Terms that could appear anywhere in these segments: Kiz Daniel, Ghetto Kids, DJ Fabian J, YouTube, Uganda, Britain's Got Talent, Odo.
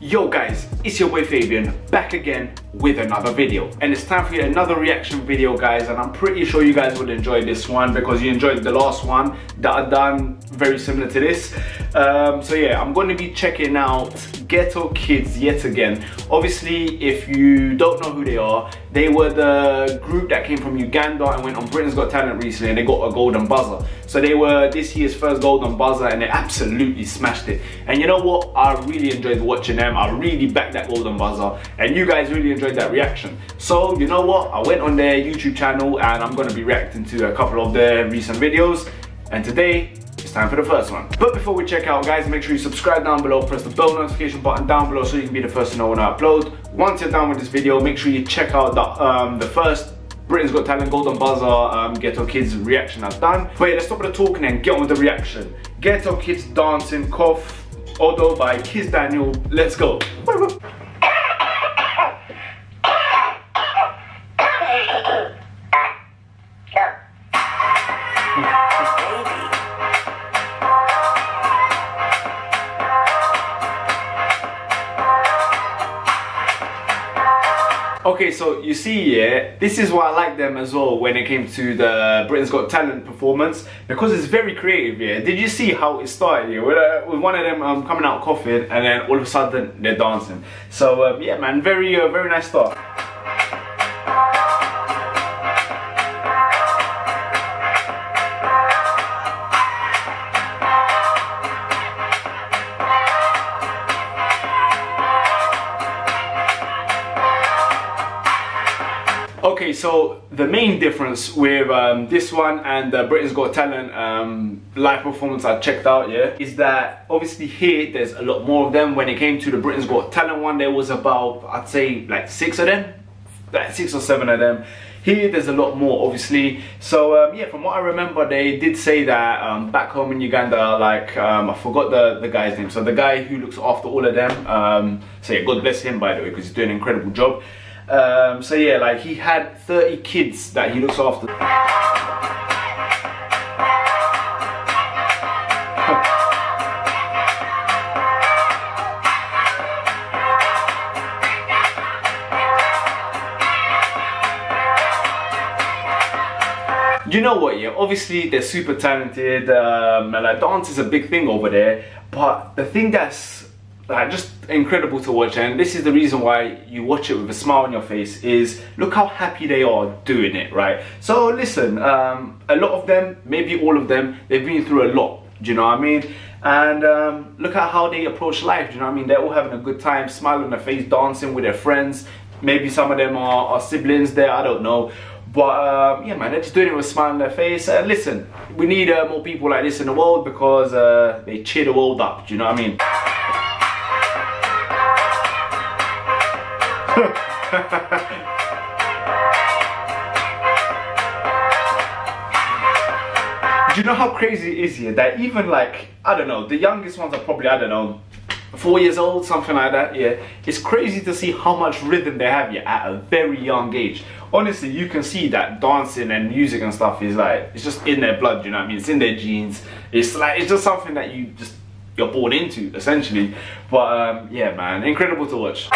Yo guys, it's your boy Fabian, back again with another video. And it's time for yet another reaction video, guys, and I'm pretty sure you guys would enjoy this one because you enjoyed the last one that I've done very similar to this. So yeah, I'm going to be checking out Ghetto Kids yet again. Obviously, if you don't know who they are, they were the group that came from Uganda and went on Britain's Got Talent recently, and they got a golden buzzer. So they were this year's first golden buzzer and they absolutely smashed it. And you know what? I really enjoyed watching them. I really backed that golden buzzer and you guys really enjoyed that reaction. So you know what? I went on their YouTube channel and I'm going to be reacting to a couple of their recent videos, and today it's time for the first one. But before we check out, guys, make sure you subscribe down below, press the bell notification button down below so you can be the first to know when I upload. Once you're done with this video, make sure you check out the first Britain's Got Talent golden buzzer Ghetto Kids reaction I've done. But yeah, let's stop the talking and get on with the reaction. Ghetto Kids Dancing Cough, Odo by Kiz Daniel. Let's go. Okay, so you see, yeah, this is why I like them as well when it came to the Britain's Got Talent performance, because it's very creative, yeah. Did you see how it started, yeah? With one of them coming out coughing and then all of a sudden they're dancing. So yeah, man, very nice start. Okay, so the main difference with this one and the Britain's Got Talent live performance I checked out, yeah, is that obviously here there's a lot more of them. When it came to the Britain's Got Talent one, there was about, I'd say, like six of them, like 6 or 7 of them. Here there's a lot more, obviously. So yeah, from what I remember, they did say that back home in Uganda, like I forgot the guy's name, so the guy who looks after all of them, so yeah, God bless him, by the way, because he's doing an incredible job. So yeah, like he had 30 kids that he looks after. You know what, yeah, obviously they're super talented, and like dance is a big thing over there, but the thing that's just incredible to watch, and this is the reason why you watch it with a smile on your face, is look how happy they are doing it, right? So listen, a lot of them, maybe all of them, they've been through a lot, do you know what I mean? And look at how they approach life, do you know what I mean? They're all having a good time, smiling on their face, dancing with their friends. Maybe some of them are siblings there, I don't know. But yeah, man, they're just doing it with a smile on their face. And listen, we need more people like this in the world, because they cheer the world up, do you know what I mean? Do you know how crazy it is here that even, like, I don't know, the youngest ones are probably, I don't know, 4 years old, something like that, yeah. It's crazy to see how much rhythm they have here at a very young age. Honestly, you can see that dancing and music and stuff is like, it's just in their blood, you know what I mean? It's in their genes. It's like, it's just something that you just, you're born into, essentially. But yeah, man, incredible to watch.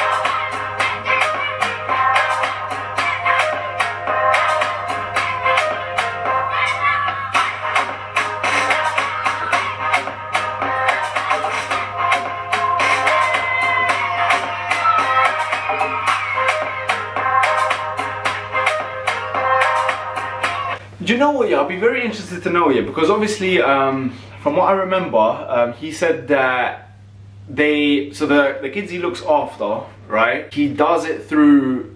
Do you know what, yeah, I'll be very interested to know, yeah, because obviously from what I remember, he said that they, so the kids he looks after, right, he does it through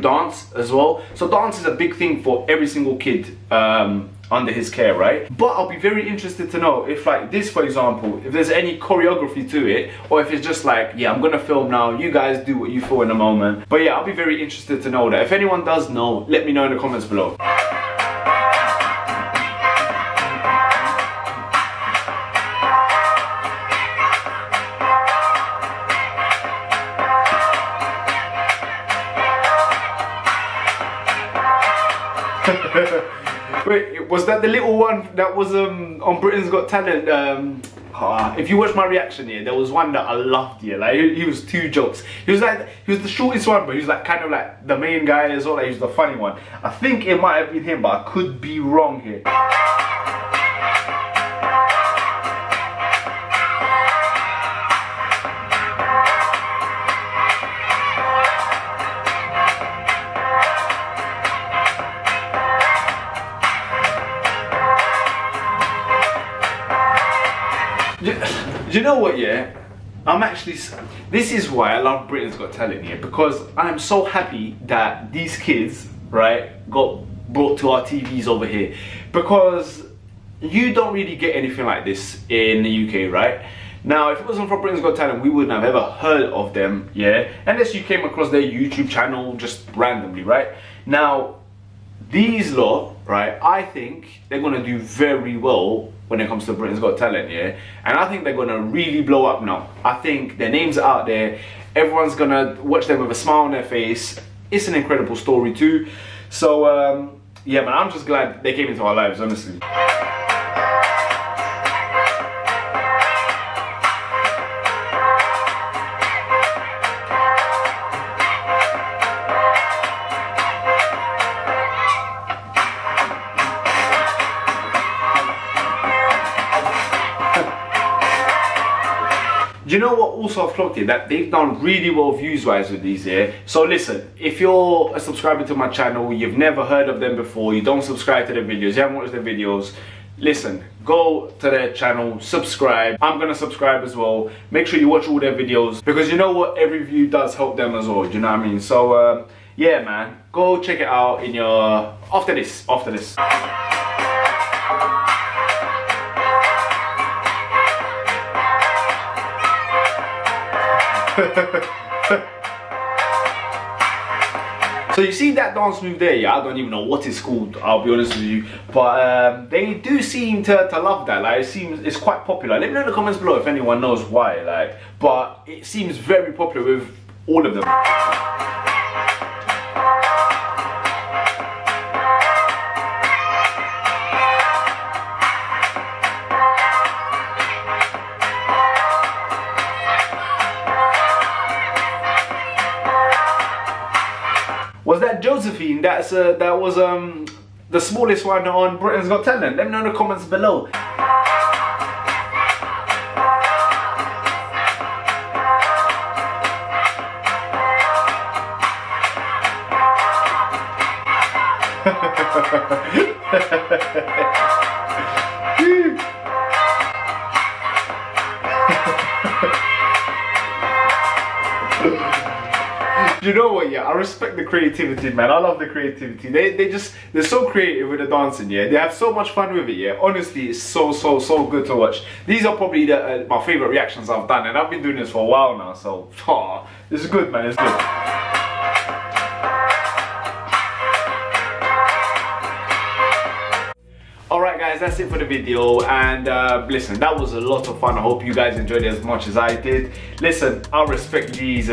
dance as well. So dance is a big thing for every single kid under his care, right? But I'll be very interested to know if, like this for example, if there's any choreography to it, or if it's just like, yeah, I'm gonna film now, you guys do what you feel in a moment. But yeah, I'll be very interested to know that. If anyone does know, let me know in the comments below. Wait, Was that the little one that was on Britain's Got Talent? If you watch my reaction here, there was one that I loved here. Like he was two jokes. He was the shortest one, but he was like kind of like the main guy as well. Like, he was the funny one. I think it might have been him, but I could be wrong here. Do you know what, yeah? This is why I love Britain's Got Talent here, because I'm so happy that these kids, right, got brought to our TVs over here, because you don't really get anything like this in the UK, right? Now, if it wasn't for Britain's Got Talent, we wouldn't have ever heard of them, yeah? Unless you came across their YouTube channel just randomly, right? Now, these lot, right, I think they're gonna do very well when it comes to Britain's Got Talent, yeah? And I think they're gonna really blow up now. I think their names are out there. Everyone's gonna watch them with a smile on their face. It's an incredible story too. So, yeah, man, I'm just glad they came into our lives, honestly. Do you know what also I've clocked here? That they've done really well views-wise with these here. So listen, if you're a subscriber to my channel, you've never heard of them before, you don't subscribe to their videos, you haven't watched their videos, listen, go to their channel, subscribe. I'm gonna subscribe as well. Make sure you watch all their videos, because you know what? Every view does help them as well, do you know what I mean? So, yeah, man, go check it out in your... after this. So you see that dance move there, yeah? I don't even know what it's called, I'll be honest with you, but they do seem to love that. Like, it seems it's quite popular. Let me know in the comments below if anyone knows why, like, but it seems very popular with all of them. Was that Josephine? That was the smallest one on Britain's Got Talent. Let me know in the comments below. You know what, yeah, I respect the creativity, man. I love the creativity. They're so creative with the dancing, yeah. They have so much fun with it, yeah. Honestly, it's so good to watch. These are probably my favorite reactions I've done, and I've been doing this for a while now, so this is good, man. It's good. Alright guys, that's it for the video, and listen, that was a lot of fun. I hope you guys enjoyed it as much as I did. Listen, I respect these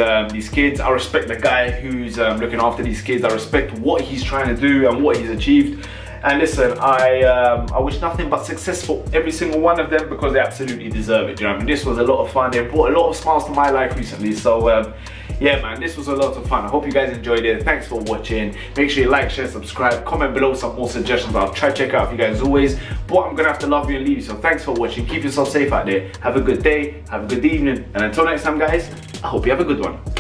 kids. I respect the guy who's looking after these kids. I respect what he's trying to do and what he's achieved. And listen, I wish nothing but success for every single one of them, because they absolutely deserve it. You know what I mean? This was a lot of fun. They brought a lot of smiles to my life recently. So yeah, man, this was a lot of fun. I hope you guys enjoyed it. Thanks for watching. Make sure you like, share, subscribe. Comment below some more suggestions. I'll try to check out for you guys as always. But I'm gonna have to love you and leave you. So thanks for watching. Keep yourself safe out there. Have a good day. Have a good evening. And until next time, guys, I hope you have a good one.